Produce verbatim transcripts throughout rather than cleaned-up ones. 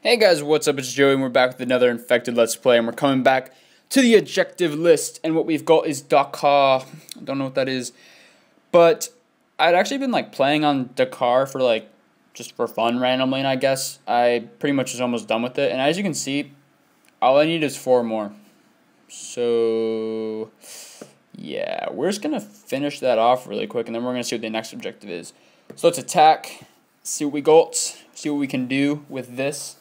Hey guys, what's up? It's Joey and we're back with another Infected Let's Play, and we're coming back to the objective list, and what we've got is Dakar. I don't know what that is, but I'd actually been like playing on Dakar for like just for fun randomly, and I guess I pretty much was almost done with it, and as you can see, all I need is four more. So yeah, we're just gonna finish that off really quick, and then we're gonna see what the next objective is. So let's attack, see what we got, see what we can do with this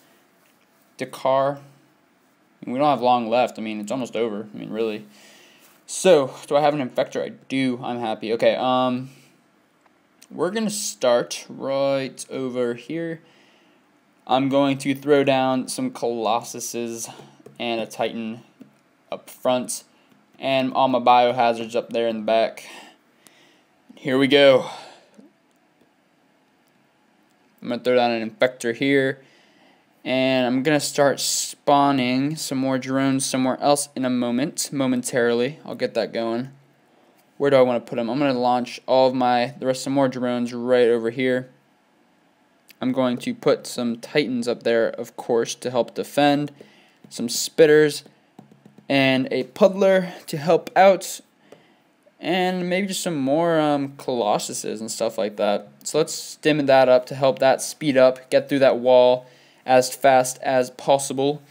Dakar. We don't have long left. I mean, it's almost over. I mean, really. So, do I have an infector? I do. I'm happy. Okay, um, we're going to start right over here. I'm going to throw down some Colossuses and a Titan up front. And all my biohazards up there in the back. Here we go. I'm going to throw down an infector here. And I'm going to start spawning some more drones somewhere else in a moment, momentarily. I'll get that going. Where do I want to put them? I'm going to launch all of my, the rest of more drones right over here. I'm going to put some Titans up there, of course, to help defend. Some spitters and a puddler to help out. And maybe just some more um, Colossuses and stuff like that. So let's stim that up to help that speed up, get through that wall as fast as possible.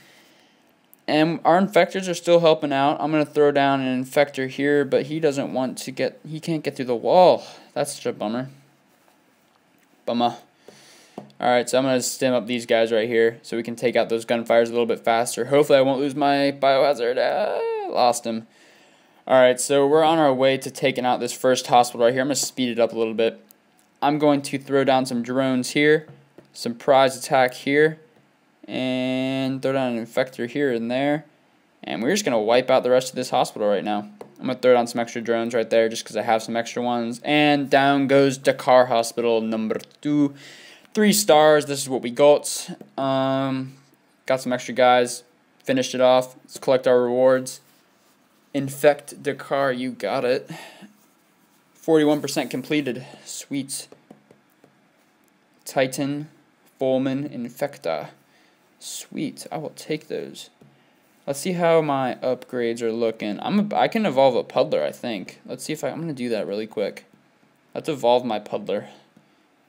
And our infectors are still helping out. I'm going to throw down an infector here, but he doesn't want to get, he can't get through the wall. That's such a bummer. Bummer. Alright, so I'm going to stim up these guys right here so we can take out those gunfires a little bit faster. Hopefully I won't lose my biohazard. Ah, lost him. Alright, so we're on our way to taking out this first hospital right here. I'm going to speed it up a little bit. I'm going to throw down some drones here, some surprise attack here, and throw down an infector here and there, and we're just going to wipe out the rest of this hospital right now. I'm going to throw down some extra drones right there just because I have some extra ones, and down goes Dakar Hospital number two. Three stars, this is what we got. Um, got some extra guys, finished it off. Let's collect our rewards. Infect Dakar, you got it. forty-one percent completed, sweet. Titan, Fulmin Infecta. Sweet, I will take those. Let's see how my upgrades are looking. I'm a, I can evolve a puddler, I think. Let's see if I, I'm going to do that really quick. Let's evolve my puddler.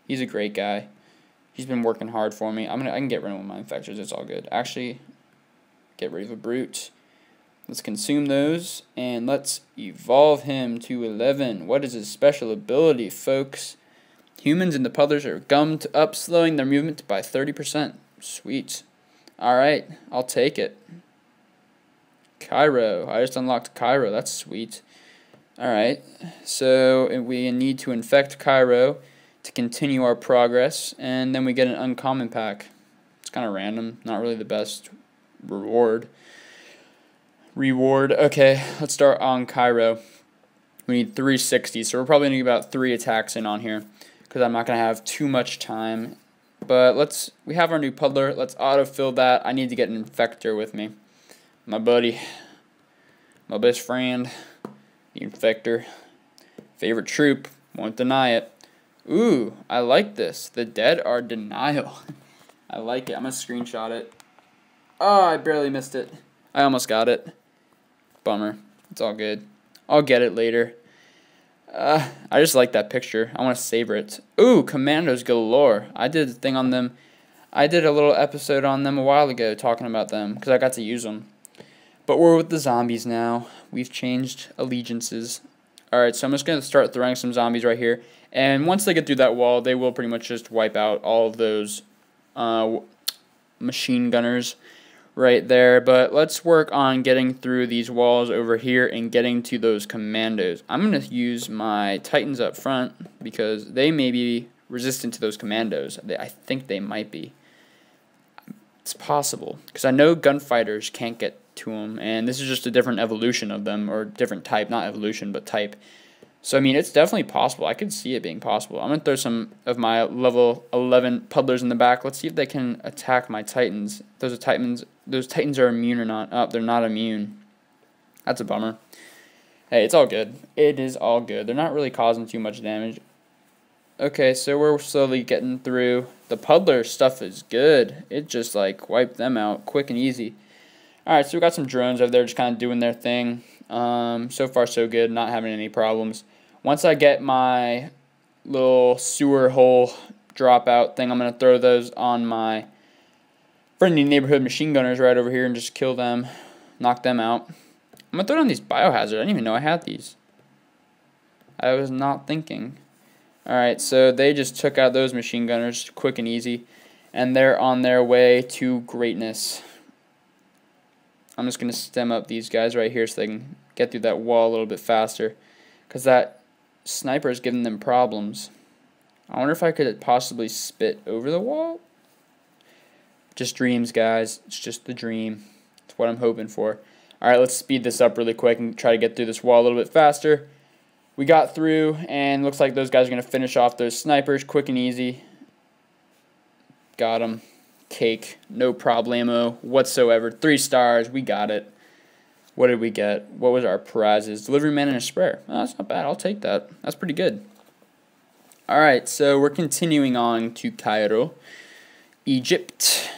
He's a great guy. He's been working hard for me. I'm gonna, I can get rid of my infectors. It's all good. Actually, get rid of a brute. Let's consume those, and let's evolve him to eleven. What is his special ability, folks? Humans and the puddlers are gummed up, slowing their movement by thirty percent. Sweet. Alright, I'll take it. Cairo. I just unlocked Cairo. That's sweet. Alright, so we need to infect Cairo to continue our progress, and then we get an uncommon pack. It's kind of random. Not really the best reward. Reward. Okay, let's start on Cairo. We need three sixty, so we're probably going to get about three attacks in on here, because I'm not going to have too much time. But let's, we have our new puddler. Let's autofill that. I need to get an infector with me. My buddy. My best friend. The infector. Favorite troop. Won't deny it. Ooh, I like this. The dead are denial. I like it. I'm going to screenshot it. Oh, I barely missed it. I almost got it. Bummer. It's all good. I'll get it later. Uh, I just like that picture. I want to savor it. Ooh, commandos galore. I did a thing on them. I did a little episode on them a while ago talking about them because I got to use them. But we're with the zombies now. We've changed allegiances. Alright, so I'm just going to start throwing some zombies right here. And once they get through that wall, they will pretty much just wipe out all of those uh, machine gunners right there. But let's work on getting through these walls over here and getting to those commandos. I'm going to use my Titans up front because they may be resistant to those commandos. I think they might be. It's possible because I know gunfighters can't get to them, and this is just a different evolution of them, or different type, not evolution but type. So I mean, it's definitely possible. I could see it being possible. I'm going to throw some of my level eleven puddlers in the back. Let's see if they can attack my Titans. Those are Titans. Those Titans are immune or not. Oh, they're not immune. That's a bummer. Hey, it's all good. It is all good. They're not really causing too much damage. Okay, so we're slowly getting through. The puddler stuff is good. It just like wiped them out quick and easy. Alright, so we got some drones over there just kind of doing their thing. Um, so far so good, not having any problems. Once I get my little sewer hole dropout thing, I'm going to throw those on my friendly neighborhood machine gunners right over here and just kill them, knock them out. I'm going to throw down these biohazard. I didn't even know I had these. I was not thinking. Alright, so they just took out those machine gunners quick and easy, and they're on their way to greatness. I'm just going to stem up these guys right here so they can get through that wall a little bit faster, because that sniper is giving them problems. I wonder if I could possibly spit over the wall? Just dreams, guys. It's just the dream. It's what I'm hoping for. Alright, let's speed this up really quick and try to get through this wall a little bit faster. We got through, and looks like those guys are going to finish off those snipers quick and easy. Got them. Cake. No problemo whatsoever. Three stars. We got it. What did we get? What was our prizes? Delivery man and a sprayer. Oh, that's not bad. I'll take that. That's pretty good. Alright, so we're continuing on to Cairo, Egypt.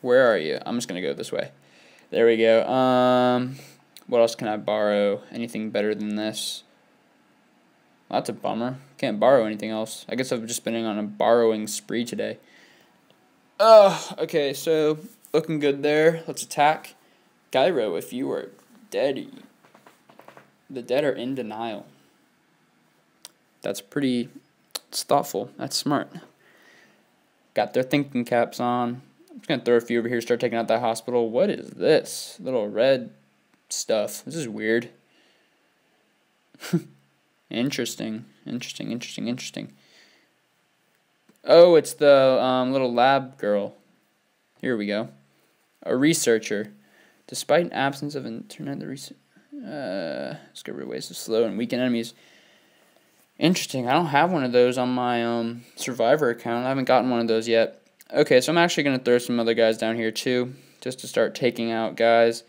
Where are you? I'm just going to go this way. There we go. Um... What else can I borrow? Anything better than this? Well, that's a bummer. Can't borrow anything else. I guess I've just been on a borrowing spree today. Oh, okay, so looking good there. Let's attack. Cairo, if you were dead, the dead are in denial. That's pretty, it's thoughtful. That's smart. Got their thinking caps on. I'm just going to throw a few over here, start taking out that hospital. What is this? Little red stuff. This is weird. Interesting. Interesting, interesting, interesting. Oh, it's the um, little lab girl. Here we go. A researcher. Despite an absence of internet, the research... Uh, discovery ways to slow and weaken enemies. Interesting. I don't have one of those on my um, survivor account. I haven't gotten one of those yet. Okay, so I'm actually going to throw some other guys down here too, just to start taking out guys.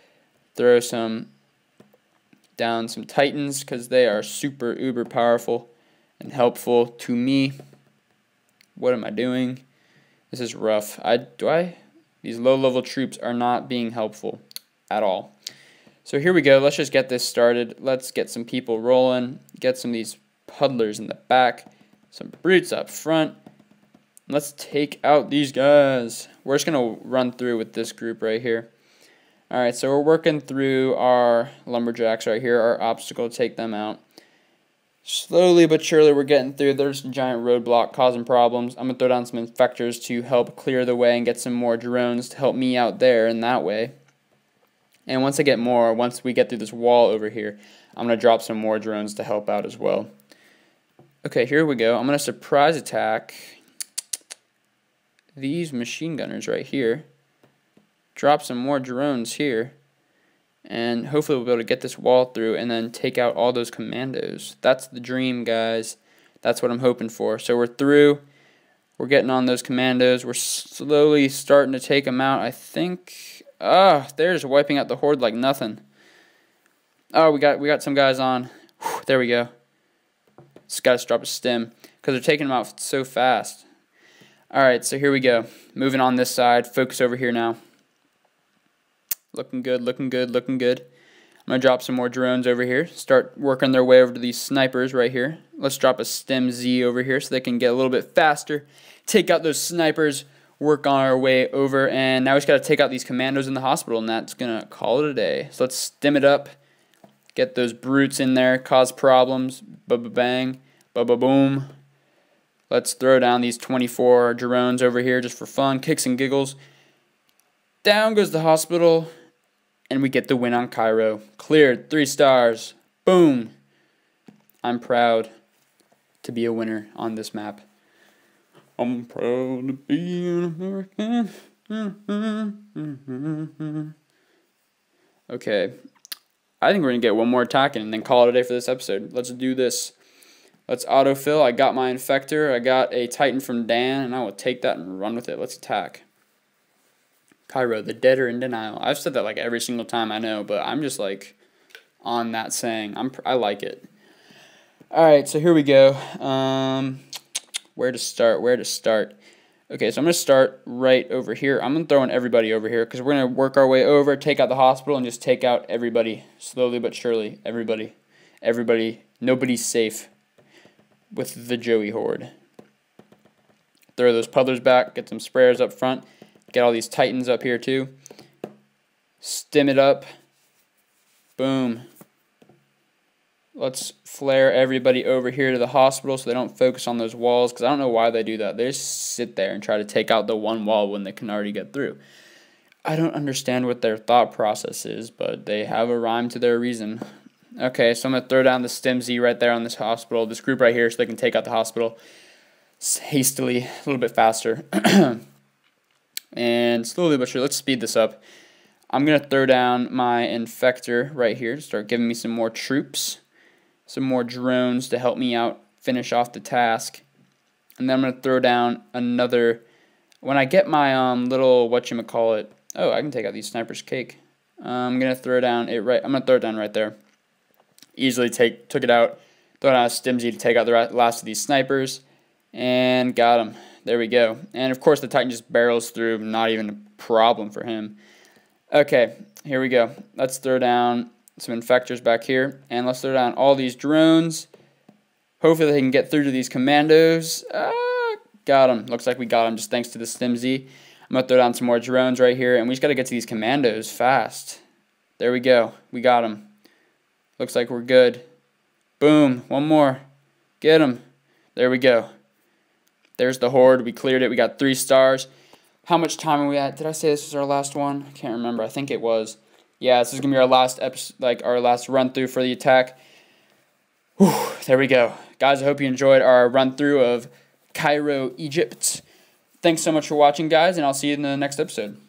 Throw some down some Titans because they are super uber powerful and helpful to me. What am I doing? This is rough. I do I these low level troops are not being helpful at all. So here we go. Let's just get this started. Let's get some people rolling. Get some of these puddlers in the back. Some brutes up front. Let's take out these guys. We're just gonna run through with this group right here. Alright, so we're working through our lumberjacks right here, our obstacle, take them out. Slowly but surely we're getting through. There's a giant roadblock causing problems. I'm going to throw down some infectors to help clear the way and get some more drones to help me out there in that way. And once I get more, once we get through this wall over here, I'm going to drop some more drones to help out as well. Okay, here we go. I'm going to surprise attack these machine gunners right here. Drop some more drones here, and hopefully we'll be able to get this wall through and then take out all those commandos. That's the dream, guys. That's what I'm hoping for. So we're through. We're getting on those commandos. We're slowly starting to take them out, I think. Ah, oh, they're just wiping out the horde like nothing. Oh, we got we got some guys on. Whew, there we go. Just got to drop a stim because they're taking them out so fast. All right, so here we go. Moving on this side. Focus over here now. Looking good, looking good, looking good. I'm going to drop some more drones over here. Start working their way over to these snipers right here. Let's drop a Stim-Z over here so they can get a little bit faster. Take out those snipers. Work on our way over. And now we just got to take out these commandos in the hospital. And that's going to call it a day. So let's stim it up. Get those brutes in there. Cause problems. Ba-ba-bang. Ba-ba-boom. Let's throw down these twenty-four drones over here just for fun. Kicks and giggles. Down goes the hospital. And we get the win on Cairo. Cleared. Three stars. Boom. I'm proud to be a winner on this map. I'm proud to be an American. Okay. I think we're going to get one more attack in and then call it a day for this episode. Let's do this. Let's autofill. I got my infector. I got a Titan from Dan. And I will take that and run with it. Let's attack. Cairo, the dead are in denial. I've said that like every single time, I know, but I'm just like on that saying. I'm I like it. All right, so here we go. Um, where to start, where to start. Okay, so I'm going to start right over here. I'm going to throw in everybody over here because we're going to work our way over, take out the hospital, and just take out everybody slowly but surely. Everybody, everybody, nobody's safe with the Joey horde. Throw those puddlers back, get some sprayers up front, get all these Titans up here too. Stim it up. Boom. Let's flare everybody over here to the hospital so they don't focus on those walls, because I don't know why they do that. They just sit there and try to take out the one wall when they can already get through. I don't understand what their thought process is, but they have a rhyme to their reason. Okay, so I'm going to throw down the Stim-Z right there on this hospital, this group right here, so they can take out the hospital hastily, a little bit faster. And slowly but surely, let's speed this up. I'm going to throw down my infector right here to start giving me some more troops, some more drones to help me out, finish off the task. And then I'm going to throw down another, when I get my um, little, whatchamacallit, oh, I can take out these snipers cake. Uh, I'm going to throw down it right, I'm going to throw it down right there. Easily take took it out, throw down a Stim-Z to take out the last of these snipers, and got him. There we go. And of course the Titan just barrels through, not even a problem for him. Okay, here we go. Let's throw down some infectors back here, and let's throw down all these drones. Hopefully they can get through to these commandos. Ah, got them. Looks like we got them just thanks to the Stim-Z. I'm going to throw down some more drones right here, and we just got to get to these commandos fast. There we go. We got them. Looks like we're good. Boom. One more. Get them. There we go. There's the horde. We cleared it. We got three stars. How much time are we at? Did I say this was our last one? I can't remember. I think it was. Yeah, this is gonna be our last episode, like our last run through for the attack. Whew, there we go, guys. I hope you enjoyed our run through of Cairo, Egypt. Thanks so much for watching, guys, and I'll see you in the next episode.